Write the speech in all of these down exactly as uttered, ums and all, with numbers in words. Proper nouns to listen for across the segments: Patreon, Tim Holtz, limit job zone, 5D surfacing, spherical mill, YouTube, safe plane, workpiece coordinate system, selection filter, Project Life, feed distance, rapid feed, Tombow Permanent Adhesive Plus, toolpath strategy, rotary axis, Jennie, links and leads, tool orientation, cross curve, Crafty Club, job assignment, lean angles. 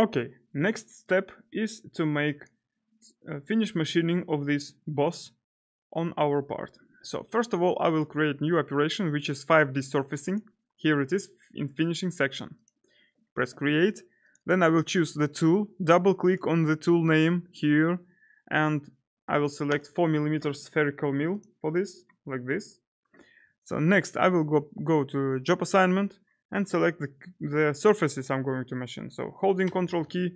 Okay, next step is to make uh, finish machining of this boss on our part. So first of all, I will create new operation which is five D surfacing. Here it is in finishing section. Press create. Then I will choose the tool, double click on the tool name here, and I will select four millimeter spherical mill for this, like this. So next I will go, go to job assignment and select the, the surfaces I'm going to machine. So holding control key,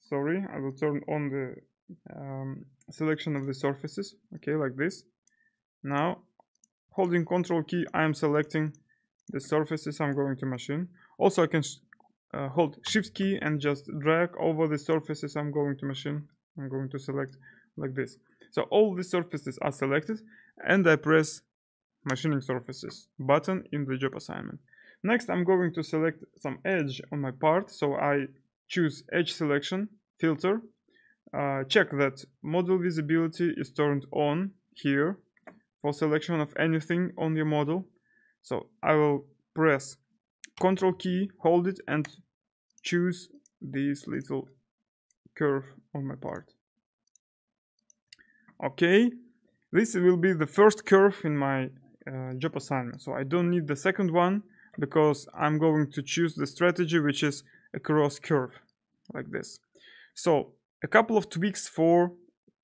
sorry, I will turn on the um, selection of the surfaces, okay, like this. Now holding control key, I am selecting the surfaces I'm going to machine. Also I can uh, hold shift key and just drag over the surfaces I'm going to machine. I'm going to select like this. So all the surfaces are selected and I press machining surfaces button in the job assignment. Next I'm going to select some edge on my part, so I choose edge selection filter. Uh, check that model visibility is turned on here for selection of anything on your model. So I will press control key, hold it and choose this little curve on my part. Okay, this will be the first curve in my uh, job assignment, so I don't need the second one because I'm going to choose the strategy which is a cross curve like this. So a couple of tweaks for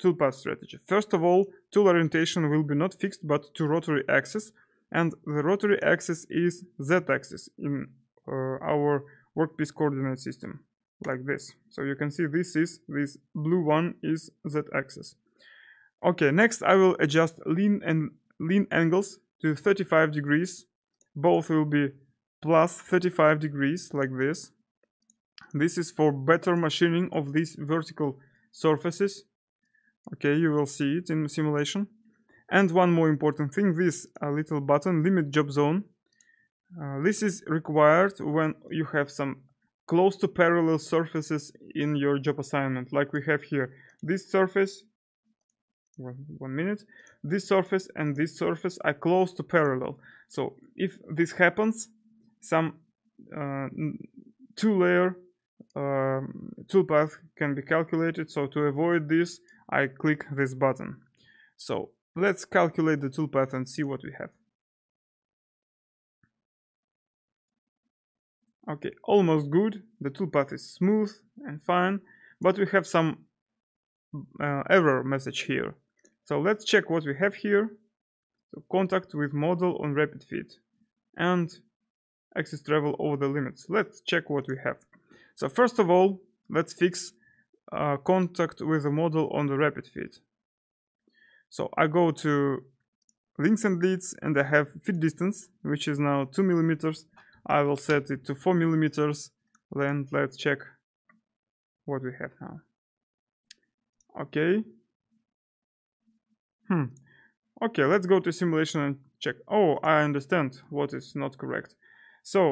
toolpath strategy. First of all, tool orientation will be not fixed but to rotary axis, and the rotary axis is z-axis in uh, our workpiece coordinate system, like this. So you can see this is this blue one is z-axis. Okay, next I will adjust lean and lean angles to thirty-five degrees. Both will be plus thirty-five degrees, like this. This is for better machining of these vertical surfaces. Okay, you will see it in simulation. And one more important thing, this uh, little button, limit job zone. Uh, this is required when you have some close to parallel surfaces in your job assignment, like we have here. This surface, one, one minute, this surface and this surface are close to parallel. So if this happens, some uh, two-layer Um, toolpath can be calculated. So to avoid this, I click this button. So let's calculate the toolpath and see what we have. Okay, almost good. The toolpath is smooth and fine, but we have some uh, error message here. So let's check what we have here. So contact with model on rapid feed and axis travel over the limits. Let's check what we have. So first of all, let's fix uh, contact with the model on the rapid feed. So I go to links and leads and I have feed distance, which is now two millimeters. I will set it to four millimeters. Then let's check what we have now. Okay. Hmm. Okay, let's go to simulation and check. Oh, I understand what is not correct. So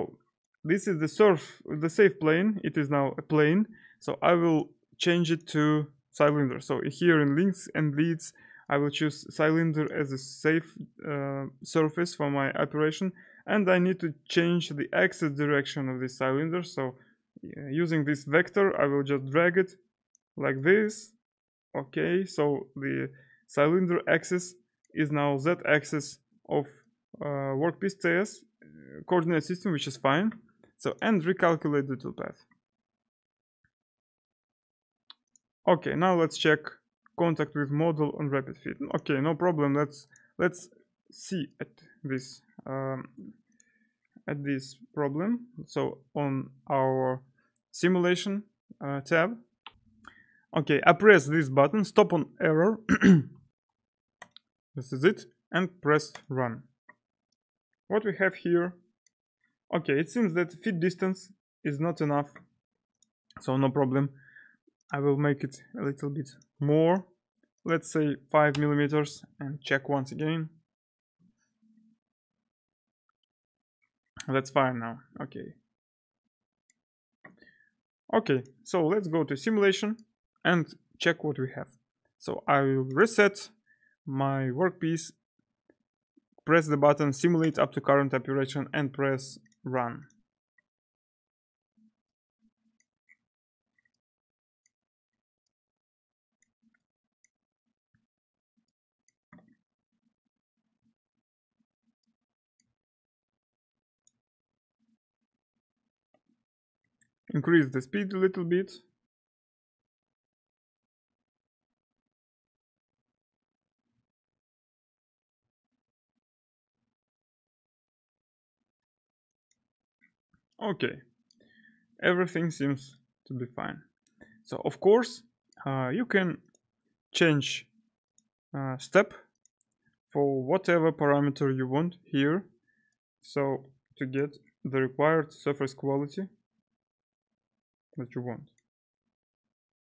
this is the surf, the safe plane. It is now a plane. So I will change it to cylinder. So here in links and leads, I will choose cylinder as a safe uh, surface for my operation. And I need to change the axis direction of this cylinder. So uh, using this vector, I will just drag it like this. Okay, so the cylinder axis is now z-axis of uh, workpiece T S coordinate system, which is fine. So and recalculate the toolpath. Okay, now let's check contact with model on rapid feed. Okay, no problem. Let's let's see at this um, at this problem. So on our simulation uh, tab. Okay, I press this button, stop on error. This is it, and press run. What we have here. Okay, it seems that feed distance is not enough, so no problem. I will make it a little bit more, let's say five millimeters, and check once again. That's fine now. Okay, okay, so let's go to simulation and check what we have. So I will reset my workpiece, press the button, simulate up to current operation, and press run. increase the speed a little bit. Okay, everything seems to be fine. So of course uh, you can change uh, step for whatever parameter you want here, so to get the required surface quality that you want.